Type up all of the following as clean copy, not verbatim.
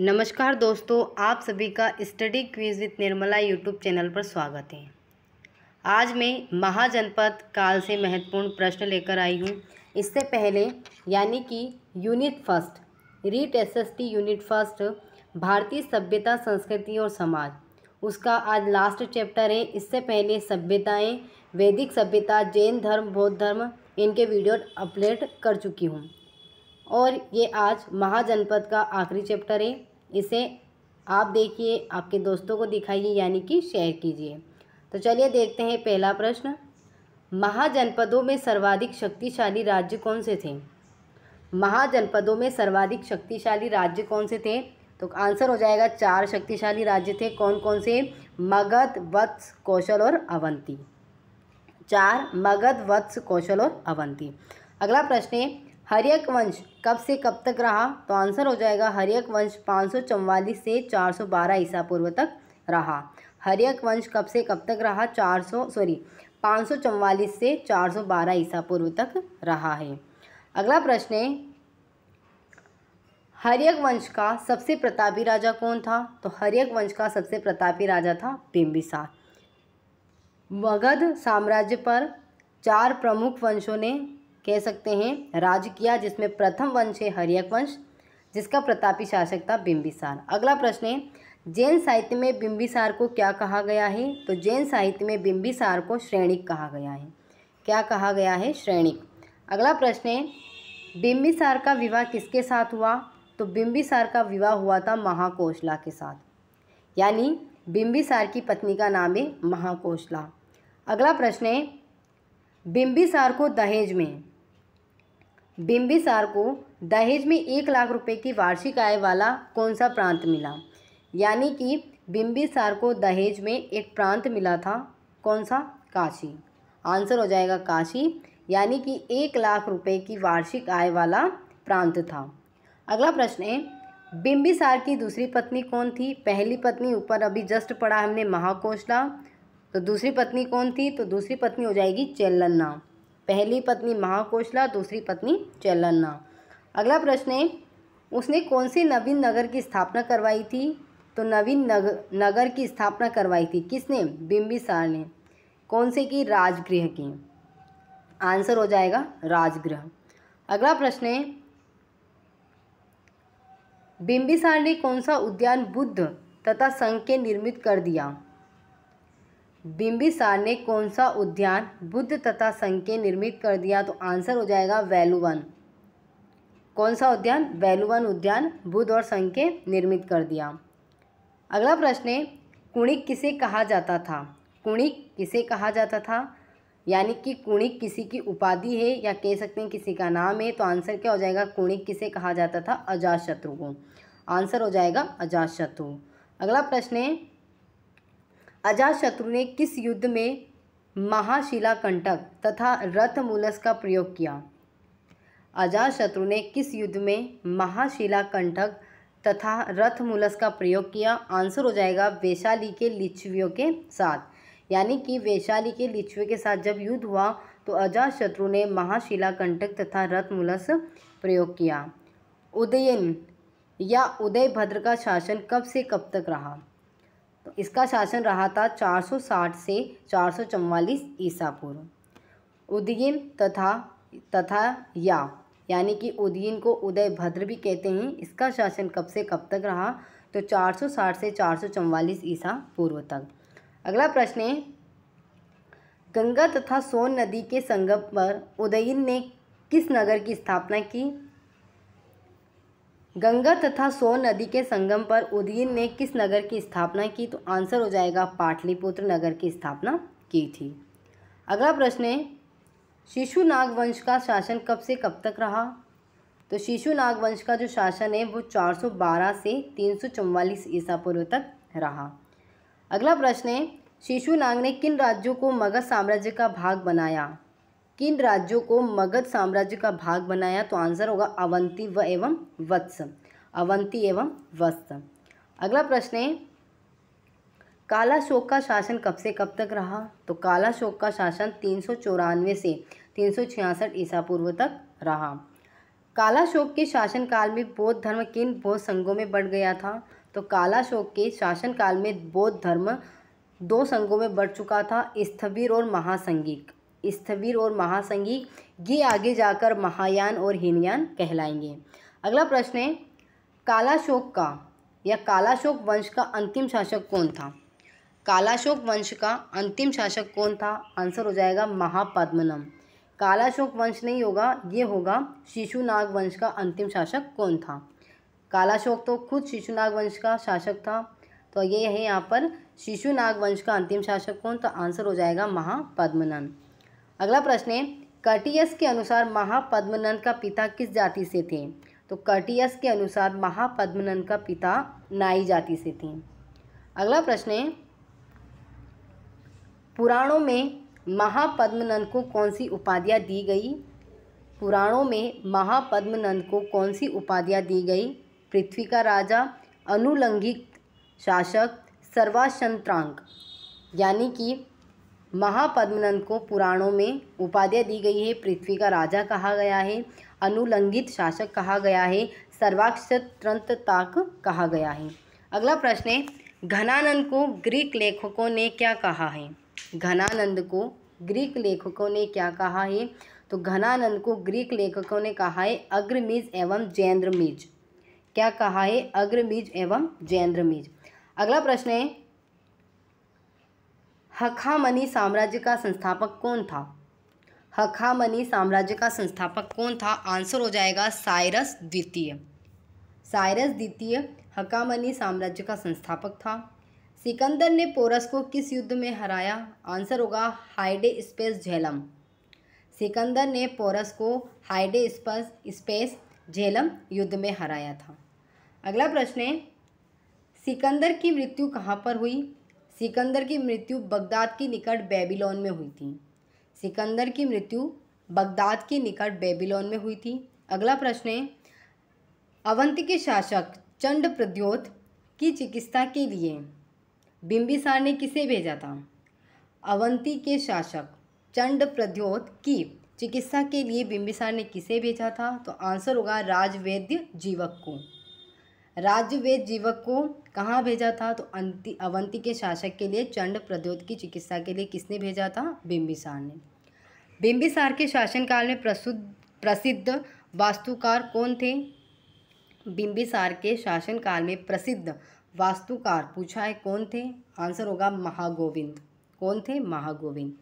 नमस्कार दोस्तों, आप सभी का study quiz with Nirmala YouTube channel पर स्वागत है। आज मैं महाजनपद काल से महत्वपूर्ण प्रश्न लेकर आई हूँ। इससे पहले यानी कि unit first REET SST unit first भारतीय सभ्यता संस्कृति और समाज, उसका आज लास्ट चैप्टर है। इससे पहले सभ्यताएं, वैदिक सभ्यता, जैन धर्म, बौद्ध धर्म, इनके वीडियो अपलोड कर चुकी हूँ और ये आज महाजनपद का आखिरी चैप्टर है। इसे आप देखिए, आपके दोस्तों को दिखाइए यानी कि शेयर कीजिए। तो चलिए देखते हैं पहला प्रश्न। महाजनपदों में सर्वाधिक शक्तिशाली राज्य कौन से थे? महाजनपदों में सर्वाधिक शक्तिशाली राज्य कौन से थे? तो आंसर हो जाएगा 4 शक्तिशाली राज्य थे। कौन कौन से? मगध, वत्स, कौशल और अवंती। 4 मगध, वत्स, कौशल और अवंती। अगला प्रश्न है हर्यक वंश कब से कब तक रहा? तो आंसर हो जाएगा हर्यक वंश 544 से 412 ईसा पूर्व तक रहा। हर्यक वंश कब से कब तक रहा? 544 से 412 ईसा पूर्व तक रहा है। अगला प्रश्न है हर्यक वंश का सबसे प्रतापी राजा कौन था? तो हर्यक वंश का सबसे प्रतापी राजा था बिंबिसार। मगध साम्राज्य पर 4 प्रमुख वंशों ने कह सकते हैं राज किया, जिसमें प्रथम वंश है हर्यक वंश, जिसका प्रतापी शासक था बिंबिसार। अगला प्रश्न है जैन साहित्य में बिंबिसार को क्या कहा गया है? तो जैन साहित्य में बिंबिसार को श्रेणिक कहा गया है। क्या कहा गया है? श्रेणिक। अगला प्रश्न है बिंबिसार का विवाह किसके साथ हुआ? तो बिंबिसार का विवाह हुआ था महाकोशला के साथ, यानी बिंबिसार की पत्नी का नाम है महाकोशला। अगला प्रश्न है बिंबिसार को दहेज में, बिंबिसार को दहेज में 1 लाख रुपए की वार्षिक आय वाला कौन सा प्रांत मिला? यानी कि बिंबिसार को दहेज में एक प्रांत मिला था, कौन सा? काशी। आंसर हो जाएगा काशी, यानी कि 1 लाख रुपए की वार्षिक आय वाला प्रांत था। अगला प्रश्न है बिंबिसार की दूसरी पत्नी कौन थी? पहली पत्नी ऊपर अभी जस्ट पढ़ा हमने महाकोशला, तो दूसरी पत्नी कौन थी? तो दूसरी पत्नी हो जाएगी चेलना। पहली पत्नी महाकोशला, दूसरी पत्नी चेलना। अगला प्रश्न है उसने कौन से नवीन नगर की स्थापना करवाई थी? तो नवीन नगर की स्थापना करवाई थी किसने? बिंबिसार ने। कौन से की? राजगृह की। आंसर हो जाएगा राजगृह। अगला प्रश्न है बिंबिसार ने कौन सा उद्यान बुद्ध तथा संघ के निर्मित कर दिया? बिंबिसार ने कौन सा उद्यान बुद्ध तथा संघ के निर्मित कर दिया? तो आंसर हो जाएगा वैलुवन। कौन सा उद्यान? वैलुवन उद्यान बुद्ध और संघ के निर्मित कर दिया। अगला प्रश्न है कुणिक किसे कहा जाता था? कुणिक किसे कहा जाता था? यानी कि कुणिक किसी की उपाधि है या कह सकते हैं किसी का नाम है। तो आंसर क्या हो जाएगा? कुणिक किसे कहा जाता था? अजातशत्रु को। आंसर हो जाएगा अजातशत्रु। अगला प्रश्न है अजातशत्रु ने किस युद्ध में महाशिला कंटक तथा रथमूलस का प्रयोग किया? अजातशत्रु ने किस युद्ध में महाशिला कंटक तथा रथमूलस का प्रयोग किया? आंसर हो जाएगा वैशाली के लिच्छवियों के साथ, यानी कि वैशाली के लिच्छवियों के साथ जब युद्ध हुआ तो अजातशत्रु ने महाशिला कंटक तथा रथमूलस प्रयोग किया। उदयन या उदयभद्र का शासन कब से कब तक रहा? तो इसका शासन रहा था 460 से 444 ईसा पूर्व। उदयन तथा यानी कि उदयन को उदयभद्र भी कहते हैं, इसका शासन कब से कब तक रहा? तो 460 से 444 ईसा पूर्व तक। अगला प्रश्न है गंगा तथा सोन नदी के संगम पर उदयन ने किस नगर की स्थापना की? गंगा तथा सोन नदी के संगम पर उदयन ने किस नगर की स्थापना की? तो आंसर हो जाएगा पाटलिपुत्र नगर की स्थापना की थी। अगला प्रश्न है शिशुनाग वंश का शासन कब से कब तक रहा? तो शिशुनाग वंश का जो शासन है वो 412 से 344 ईसा पूर्व तक रहा। अगला प्रश्न है शिशुनाग ने किन राज्यों को मगध साम्राज्य का भाग बनाया? किन राज्यों को मगध साम्राज्य का भाग बनाया? तो आंसर होगा अवंती व एवं वत्स। अवंती एवं वत्स। अगला प्रश्न है कालाशोक का शासन कब से कब तक रहा? तो कालाशोक का शासन 394 से 366 ईसा पूर्व तक रहा। कालाशोक के शासनकाल में बौद्ध धर्म किन बौद्ध संघों में बढ़ गया था? तो कालाशोक के शासनकाल में बौद्ध धर्म दो संघों में बढ़ चुका था, स्थविर और महासंघिक। स्थविर और महासंघिक ये आगे जाकर महायान और हीनयान कहलाएंगे। अगला प्रश्न है कालाशोक का या कालाशोक वंश का अंतिम शासक कौन था? कालाशोक वंश का अंतिम शासक कौन था? आंसर हो जाएगा महापद्मनंद। कालाशोक वंश नहीं होगा, ये होगा शिशुनाग वंश का अंतिम शासक कौन था। कालाशोक तो खुद शिशुनाग वंश का शासक था, तो ये है यहाँ पर शिशुनाग वंश का अंतिम शासक कौन, तो आंसर हो जाएगा महापद्मनंद। अगला प्रश्न है कर्टियस के अनुसार महापद्मनंद का पिता किस जाति से थे? तो कर्टियस के अनुसार महापद्मनंद का पिता नाई जाति से थे। अगला प्रश्न है पुराणों में महापद्मनंद को कौन सी उपाधियाँ दी गई? पुराणों में महापद्मनंद को कौन सी उपाधियाँ दी गई? पृथ्वी का राजा, अनुलंघित शासक, सर्वाक्षंत्रांक। यानी कि महापद्मनंद को पुराणों में उपाधियाँ दी गई है, पृथ्वी का राजा कहा गया है, अनुलंघित शासक कहा गया है, सर्वाक्षंत्रांक कहा गया है। अगला प्रश्न है घनानंद को ग्रीक लेखकों ने क्या कहा है? घनानंद को ग्रीक लेखकों ने क्या कहा है? तो घनानंद को ग्रीक लेखकों ने कहा है अग्रमीज एवं जैंद्रमीज। क्या कहा है? अग्रमीज एवं जैंद्रमीज। अगला प्रश्न है हखामनी साम्राज्य का संस्थापक कौन था? हखामनी साम्राज्य का संस्थापक कौन था? आंसर हो जाएगा सायरस द्वितीय। सायरस द्वितीय हखामनी साम्राज्य का संस्थापक था। सिकंदर ने पोरस को किस युद्ध में हराया? आंसर होगा हाइडेस्पेस झेलम। सिकंदर ने पोरस को हाइडेस्पेस झेलम युद्ध में हराया था। अगला प्रश्न है सिकंदर की मृत्यु कहाँ पर हुई? सिकंदर की मृत्यु बगदाद के निकट बेबीलोन में हुई थी। सिकंदर की मृत्यु बगदाद के निकट बेबीलोन में हुई थी। अगला प्रश्न है अवंती के शासक चंड प्रद्योत की चिकित्सा के लिए बिंबिसार ने किसे भेजा था? अवंती के शासक चंड प्रद्योत की चिकित्सा के लिए बिंबिसार ने किसे भेजा था? तो आंसर होगा राजवैद्य जीवक को। राजवैद्य जीवक को कहाँ भेजा था? तो अवंती के शासक के लिए चंड प्रद्योत की चिकित्सा के लिए किसने भेजा था? बिंबिसार ने। बिंबिसार के शासनकाल में प्रसिद्ध वास्तुकार कौन थे? बिंबिसार के शासनकाल में प्रसिद्ध वास्तुकार पूछा है कौन थे? आंसर होगा महागोविंद। कौन थे? महागोविंद।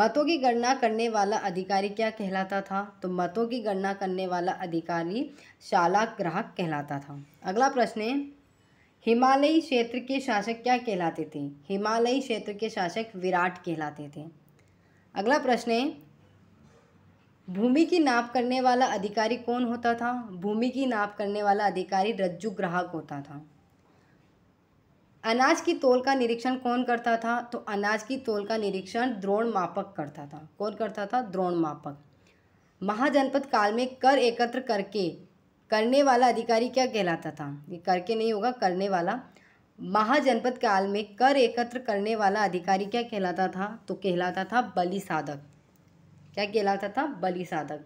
मतों की गणना करने वाला अधिकारी क्या कहलाता था? तो मतों की गणना करने वाला अधिकारी शाला ग्राहक कहलाता था। अगला प्रश्न है हिमालयी क्षेत्र के शासक क्या कहलाते थे? हिमालयी क्षेत्र के शासक विराट कहलाते थे। अगला प्रश्न है भूमि की नाप करने वाला अधिकारी कौन होता था? भूमि की नाप करने वाला अधिकारी रज्जु ग्राहक होता था। अनाज की तोल का निरीक्षण कौन करता था? तो अनाज की तोल का निरीक्षण द्रोणमापक करता था। कौन करता था? द्रोणमापक। महाजनपद काल में कर एकत्र करने वाला अधिकारी क्या कहलाता था? ये करके नहीं होगा, करने वाला। महाजनपद काल में कर एकत्र करने वाला अधिकारी क्या कहलाता था? तो कहलाता था बलिसाधक। क्या कहलाता था? बलिसाधक।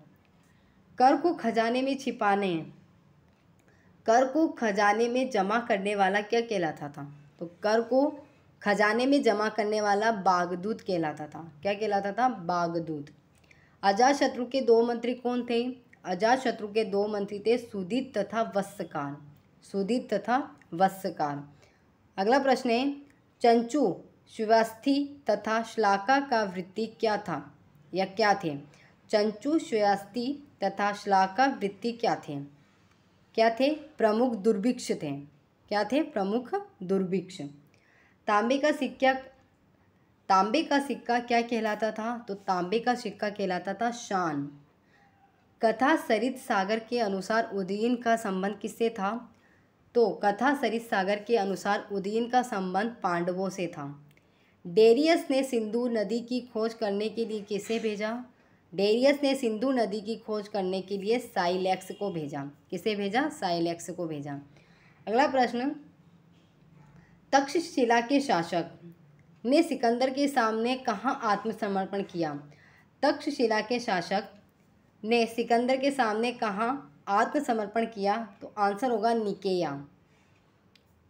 कर को खजाने में छिपाने, कर को खजाने में जमा करने वाला क्या कहलाता था? तो कर को खजाने में जमा करने वाला बागदूत कहलाता था। क्या कहलाता था? बागदूत। अजातशत्रु के दो मंत्री कौन थे? अजातशत्रु के दो मंत्री थे सुधित तथा वत्सकार। सुधित तथा वत्सकार। अगला प्रश्न है चंचू, श्वास्थी तथा श्लाका का वृत्ति क्या था या क्या थे? चंचू, श्वास्थी तथा श्लाका वृत्ति क्या थे? क्या थे? प्रमुख दुर्भिक्ष थे। क्या थे? प्रमुख दुर्भिक्ष। तांबे का सिक्का क्या कहलाता था? तो तांबे का सिक्का कहलाता था शान। कथा सरित सागर के अनुसार उदयन का संबंध किससे था? तो कथा सरित सागर के अनुसार उदयन का संबंध पांडवों से था। डेरियस ने सिंधु नदी की खोज करने के लिए किसे भेजा? डेरियस ने सिंधु नदी की खोज करने के लिए साइलेक्स को भेजा। किसे भेजा? साइलेक्स को भेजा। अगला प्रश्न तक्षशिला के शासक ने सिकंदर के सामने कहाँ आत्मसमर्पण किया? तक्षशिला के शासक ने सिकंदर के सामने कहाँ आत्मसमर्पण किया, तो आंसर होगा निकेया।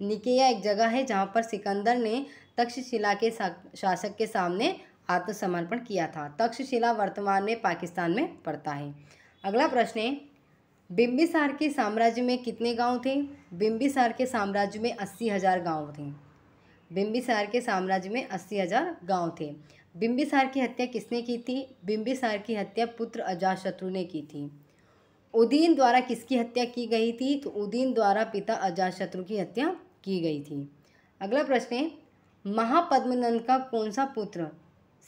निकेया एक जगह है जहाँ पर सिकंदर ने तक्षशिला के शासक के सामने आत्मसमर्पण किया था। तक्षशिला वर्तमान में पाकिस्तान में पड़ता है। अगला प्रश्न है बिंबिसार के साम्राज्य में कितने गांव थे? बिंबिसार के साम्राज्य में 80,000 गाँव थे। बिंबिसार के साम्राज्य में 80,000 गाँव थे। बिंबिसार की हत्या किसने की थी? बिंबिसार की हत्या पुत्र अजातशत्रु ने की थी। उदयन द्वारा किसकी हत्या की गई थी? तो उदयन द्वारा पिता अजातशत्रु की हत्या की गई थी। अगला प्रश्न है महापद्मनंद का कौन सा पुत्र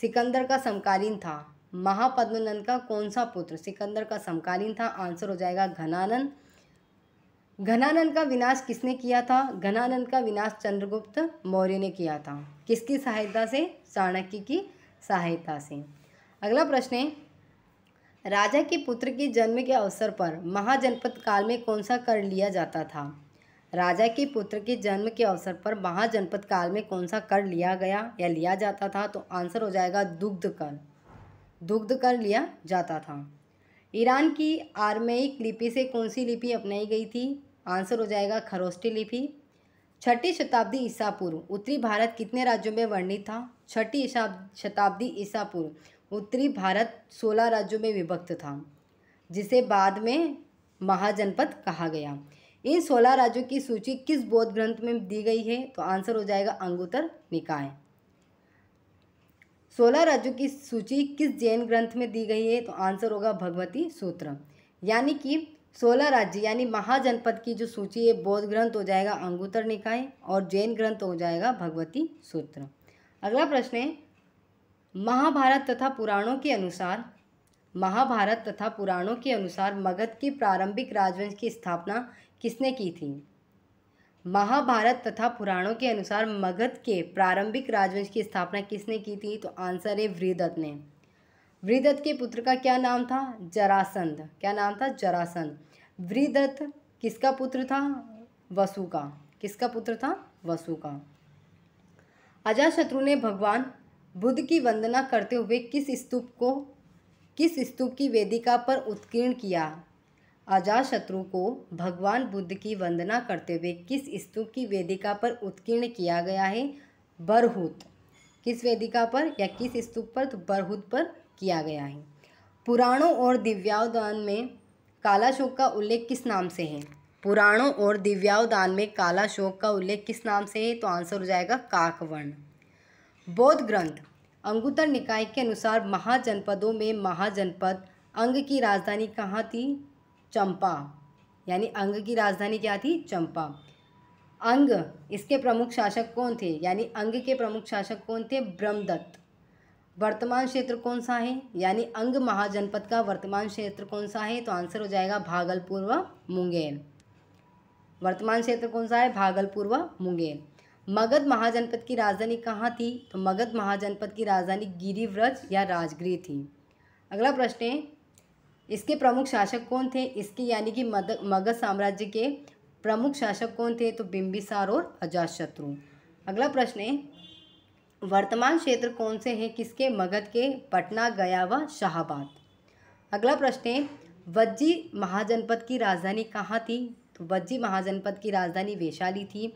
सिकंदर का समकालीन था? महापद्मनंद का कौन सा पुत्र सिकंदर का समकालीन था? आंसर हो जाएगा घनानंद। घनानंद का विनाश किसने किया था? घनानंद का विनाश चंद्रगुप्त मौर्य ने किया था। किसकी सहायता से? चाणक्य की सहायता से। अगला प्रश्न है राजा के पुत्र के जन्म के अवसर पर महाजनपद काल में कौन सा कर लिया जाता था? राजा के पुत्र के जन्म के अवसर पर महाजनपद काल में कौन सा कर लिया गया या लिया जाता था? तो आंसर हो जाएगा दुग्ध कर। दुग्ध कर लिया जाता था। ईरान की आर्मेनिक लिपि से कौन सी लिपि अपनाई गई थी? आंसर हो जाएगा खरोष्टी लिपि। छठी शताब्दी ईसा पूर्व उत्तरी भारत कितने राज्यों में वर्णित था? छठी शताब्दी ईसा पूर्व उत्तरी भारत 16 राज्यों में विभक्त था, जिसे बाद में महाजनपद कहा गया। इन 16 राज्यों की सूची किस बौद्ध ग्रंथ में दी गई है? तो आंसर हो जाएगा अंगुत्तरनिकाय। 16 राज्यों की सूची किस जैन ग्रंथ में दी गई है? तो आंसर होगा भगवती सूत्र। यानी कि 16 राज्य यानी महाजनपद की जो सूची है बौद्ध ग्रंथ हो जाएगा अंगुत्तरनिकाय और जैन ग्रंथ हो जाएगा भगवती सूत्र। अगला प्रश्न है महाभारत तथा पुराणों के अनुसार मगध के प्रारंभिक राजवंश की स्थापना किसने की थी? महाभारत तथा पुराणों के अनुसार मगध के प्रारंभिक राजवंश की स्थापना किसने की थी? तो आंसर है वृद्ध ने। वृद्ध के पुत्र का क्या नाम था? जरासंध। क्या नाम था? जरासंध। वृद्ध किसका पुत्र था? वसु का। किसका पुत्र था? वसु का। अजातशत्रु ने भगवान बुद्ध की वंदना करते हुए किस स्तूप की वेदिका पर उत्कीर्ण किया? अजातशत्रु को भगवान बुद्ध की वंदना करते हुए किस स्तूप की वेदिका पर उत्कीर्ण किया गया है? बरहूत। किस वेदिका पर या किस स्तूप पर? तो बरहूत पर किया गया है। पुराणों और दिव्यावदान में कालाशोक का उल्लेख किस नाम से है? पुराणों और दिव्यावदान में कालाशोक का उल्लेख किस नाम से है? तो आंसर हो जाएगा काकवर्ण। बौद्ध ग्रंथ अंगुत्तर निकाय के अनुसार महाजनपदों में महाजनपद अंग की राजधानी कहाँ थी? चंपा। यानी अंग की राजधानी क्या थी? चंपा। अंग इसके प्रमुख शासक कौन थे? यानी अंग के प्रमुख शासक कौन थे? ब्रह्मदत्त। वर्तमान क्षेत्र कौन सा है? यानी अंग महाजनपद का वर्तमान क्षेत्र कौन सा है? तो आंसर हो जाएगा भागलपुर व मुंगेर। वर्तमान क्षेत्र कौन सा है? भागलपुर व मुंगेर। मगध महाजनपद की राजधानी कहाँ थी? तो मगध महाजनपद की राजधानी गिरिव्रज या राजगृह थी। अगला प्रश्न है इसके प्रमुख शासक कौन थे? इसके यानी कि मगध साम्राज्य के प्रमुख शासक कौन थे? तो बिंबिसार और अजातशत्रु। अगला प्रश्न है वर्तमान क्षेत्र कौन से हैं? किसके? मगध के पटना, गया व शाहबाद। अगला प्रश्न है वज्जी महाजनपद की राजधानी कहाँ थी? तो वज्जी महाजनपद की राजधानी वैशाली थी।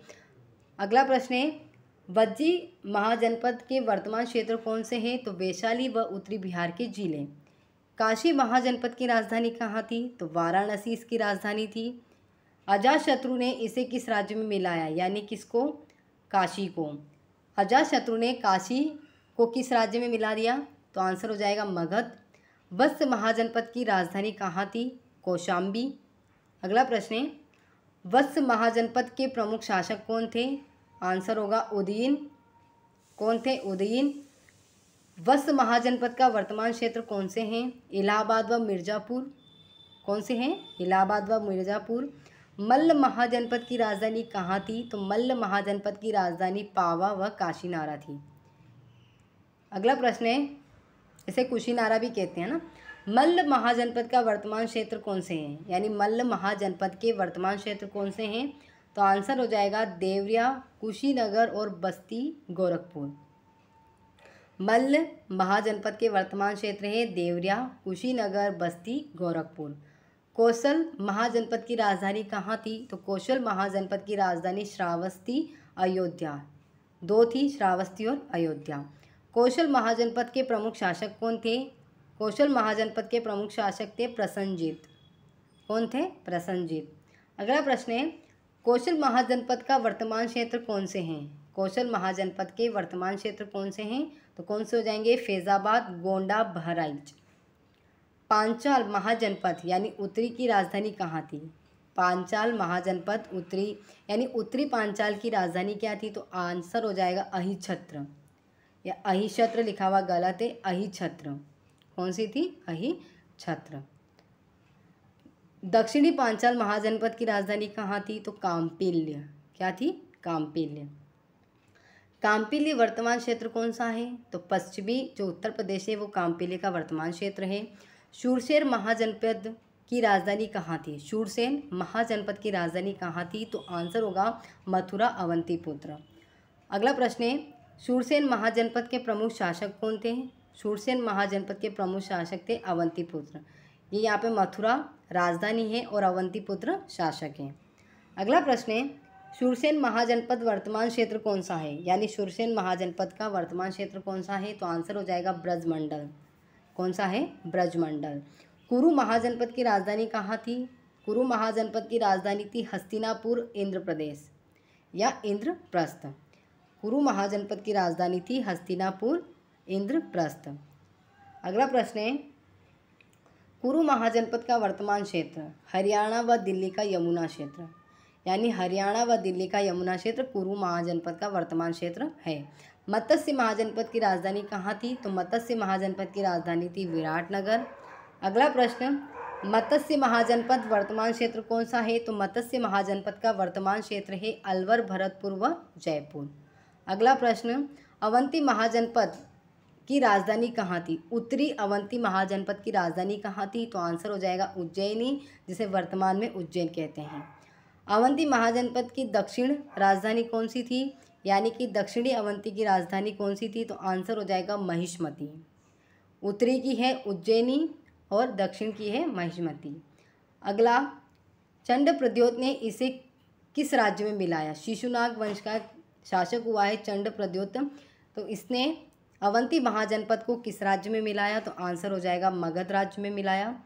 अगला प्रश्न है वज्जी महाजनपद के वर्तमान क्षेत्र कौन से हैं? तो वैशाली व उत्तरी बिहार के जिले। काशी महाजनपद की राजधानी कहाँ थी? तो वाराणसी इसकी राजधानी थी। अजातशत्रु ने इसे किस राज्य में मिलाया? यानी किसको? काशी को। अजातशत्रु ने काशी को किस राज्य में मिला दिया? तो आंसर हो जाएगा मगध। वत्स महाजनपद की राजधानी कहाँ थी? कौशाम्बी। अगला प्रश्न है वत्स महाजनपद के प्रमुख शासक कौन थे? आंसर होगा उदयन। कौन थे? उदयन। वत्स महाजनपद का वर्तमान क्षेत्र कौन से हैं? इलाहाबाद व मिर्ज़ापुर। कौन से हैं? इलाहाबाद व मिर्ज़ापुर। मल्ल महाजनपद की राजधानी कहाँ थी? तो मल्ल महाजनपद की राजधानी पावा व काशीनारा थी। अगला प्रश्न है इसे कुशीनारा भी कहते हैं ना। मल्ल महाजनपद का वर्तमान क्षेत्र कौन से हैं? यानी मल्ल महाजनपद के वर्तमान क्षेत्र कौन से हैं? तो आंसर हो जाएगा देवरिया, कुशीनगर और बस्ती गोरखपुर। मल्ल महाजनपद के वर्तमान क्षेत्र हैं देवरिया, कुशीनगर, बस्ती, गोरखपुर। कौशल महाजनपद की राजधानी कहाँ थी? तो कौशल महाजनपद की राजधानी श्रावस्ती, अयोध्या, दो थी, श्रावस्ती और अयोध्या। कौशल महाजनपद के प्रमुख शासक कौन थे? कौशल महाजनपद के प्रमुख शासक थे प्रसन्नजीत। कौन थे? प्रसन्नजीत। अगला प्रश्न है कौशल महाजनपद का वर्तमान क्षेत्र कौन से हैं? कौशल महाजनपद के वर्तमान क्षेत्र कौन से हैं? तो कौन से हो जाएंगे? फैजाबाद, गोंडा, बहराइच। पांचाल महाजनपद यानी उत्तरी की राजधानी कहाँ थी? पांचाल महाजनपद उत्तरी यानी उत्तरी पांचाल की राजधानी क्या थी? तो आंसर हो जाएगा अहिछत्र, या अहिछत्र लिखा हुआ गलत है, अहिछत्र। कौन सी थी? अहिछत्र। दक्षिणी पांचाल महाजनपद की राजधानी कहाँ थी? तो कामपिल्य। क्या थी? कामपिल्य। कामपिल्य वर्तमान क्षेत्र कौन सा है? तो पश्चिमी जो उत्तर प्रदेश है वो कामपिल्य का वर्तमान क्षेत्र है। शूरसेन महाजनपद की राजधानी कहाँ थी? शूरसेन महाजनपद की राजधानी कहाँ थी? तो आंसर होगा मथुरा, अवंतीपुत्र। अगला प्रश्न है शूरसेन महाजनपद के प्रमुख शासक कौन थे? शूरसेन महाजनपद के प्रमुख शासक थे अवंतीपुत्र। ये यहाँ पे मथुरा राजधानी है और अवंतीपुत्र शासक हैं। अगला प्रश्न है शूरसेन महाजनपद वर्तमान क्षेत्र कौन सा है? यानी शूरसेन महाजनपद का वर्तमान क्षेत्र कौन सा है? तो आंसर हो जाएगा ब्रजमंडल। कौन सा है? ब्रजमंडल। कुरु महाजनपद की राजधानी कहाँ थी? कुरु महाजनपद की राजधानी थी हस्तिनापुर, इंद्र प्रदेश या इंद्रप्रस्थ। कुरु महाजनपद की राजधानी थी हस्तिनापुर, इंद्रप्रस्थ। अगला प्रश्न है कुरु महाजनपद का वर्तमान क्षेत्र हरियाणा व दिल्ली का यमुना क्षेत्र, यानी हरियाणा व दिल्ली का यमुना क्षेत्र कुरु महाजनपद का वर्तमान क्षेत्र है। मत्स्य महाजनपद की राजधानी कहाँ थी? तो मत्स्य महाजनपद की राजधानी थी विराटनगर। अगला प्रश्न मत्स्य महाजनपद वर्तमान क्षेत्र कौन सा है? तो मत्स्य महाजनपद का वर्तमान क्षेत्र है अलवर, भरतपुर व जयपुर। अगला प्रश्न अवंती महाजनपद की राजधानी कहाँ थी? उत्तरी अवंती महाजनपद की राजधानी कहाँ थी? तो आंसर हो जाएगा उज्जैनी, जिसे वर्तमान में उज्जैन कहते हैं। अवंती महाजनपद की दक्षिण राजधानी कौन सी थी? यानी कि दक्षिणी अवंती की राजधानी कौन सी थी? तो आंसर हो जाएगा महिष्मती। उत्तरी की है उज्जैनी और दक्षिण की है महिष्मती। अगला चंड प्रद्योत ने इसे किस राज्य में मिलाया? शिशुनाग वंश का शासक हुआ है चंड प्रद्योत, तो इसने अवंती महाजनपद को किस राज्य में मिलाया? तो आंसर हो जाएगा मगध राज्य में मिलाया।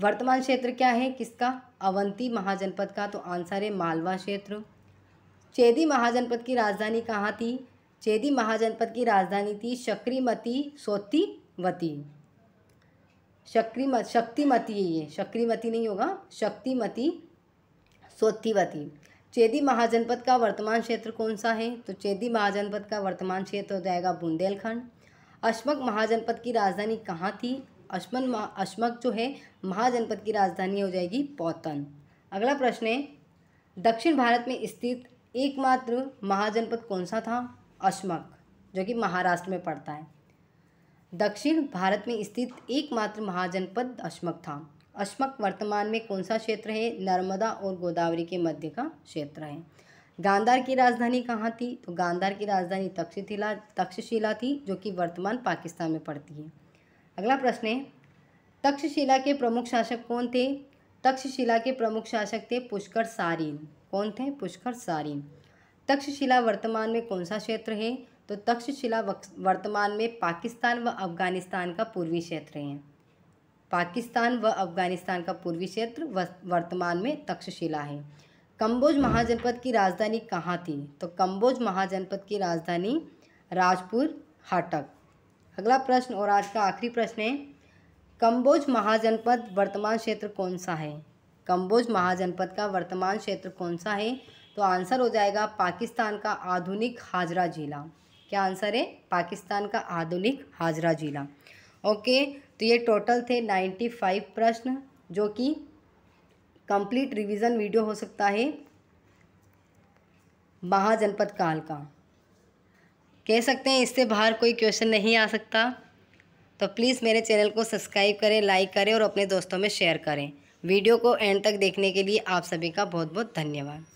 वर्तमान क्षेत्र क्या है किसका? अवंती महाजनपद का, तो आंसर है मालवा क्षेत्र। चेदी महाजनपद की राजधानी कहाँ थी? चेदी महाजनपद की राजधानी थी शक्रिमती, सोतीवती। शक्तिमती ये शक्रिमती नहीं होगा, शक्तिमती, सोतीवती। चेदी महाजनपद का वर्तमान क्षेत्र कौन सा है? तो चेदी महाजनपद का वर्तमान क्षेत्र हो जाएगा बुंदेलखंड। अश्मक महाजनपद की राजधानी कहाँ थी? अश्मक जो है महाजनपद की राजधानी हो जाएगी पौतन। अगला प्रश्न है दक्षिण भारत में स्थित एकमात्र महाजनपद कौन सा था? अश्मक, जो कि महाराष्ट्र में पड़ता है। दक्षिण भारत में स्थित एकमात्र महाजनपद अश्मक था। अश्मक वर्तमान में कौन सा क्षेत्र है? नर्मदा और गोदावरी के मध्य का क्षेत्र है। गांधार की राजधानी कहाँ थी? तो गांधार की राजधानी तक्षशिला थी, जो कि वर्तमान पाकिस्तान में पड़ती है। अगला प्रश्न है तक्षशिला के प्रमुख शासक कौन थे? तक्षशिला के प्रमुख शासक थे पुष्कर सारीन। कौन थे? पुष्कर सारीन। तक्षशिला वर्तमान में कौन सा क्षेत्र है? तो तक्षशिला वर्तमान में पाकिस्तान व अफगानिस्तान का पूर्वी क्षेत्र है। पाकिस्तान व अफगानिस्तान का पूर्वी क्षेत्र वर्तमान में तक्षशिला है। कंबोज महाजनपद की राजधानी कहाँ थी? तो कंबोज महाजनपद की राजधानी राजपुर, हाटक। अगला प्रश्न और आज का आखिरी प्रश्न है कंबोज महाजनपद वर्तमान क्षेत्र कौन सा है? कंबोज महाजनपद का वर्तमान क्षेत्र कौन सा है? तो आंसर हो जाएगा पाकिस्तान का आधुनिक हाजरा जिला। क्या आंसर है? पाकिस्तान का आधुनिक हाजरा जिला। ओके, तो ये टोटल थे 95 प्रश्न, जो कि कंप्लीट रिवीजन वीडियो हो सकता है महाजनपद काल का, कह सकते हैं। इससे बाहर कोई क्वेश्चन नहीं आ सकता। तो प्लीज़ मेरे चैनल को सब्सक्राइब करें, लाइक करें और अपने दोस्तों में शेयर करें। वीडियो को एंड तक देखने के लिए आप सभी का बहुत बहुत धन्यवाद।